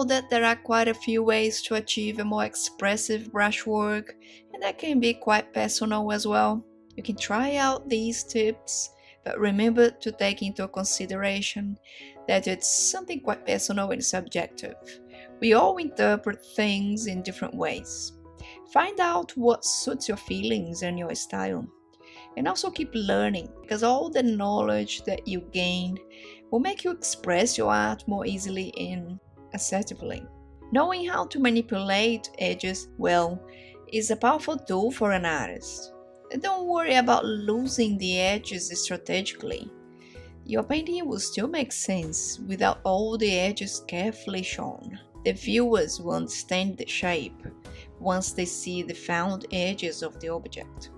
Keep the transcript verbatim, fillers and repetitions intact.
so that there are quite a few ways to achieve a more expressive brushwork, and that can be quite personal as well. You can try out these tips, but remember to take into consideration that it's something quite personal and subjective. We all interpret things in different ways. Find out what suits your feelings and your style. And also keep learning, because all the knowledge that you gain will make you express your art more easily and assertively. Knowing how to manipulate edges well is a powerful tool for an artist. Don't worry about losing the edges strategically. Your painting will still make sense without all the edges carefully shown. The viewers will understand the shape once they see the found edges of the object.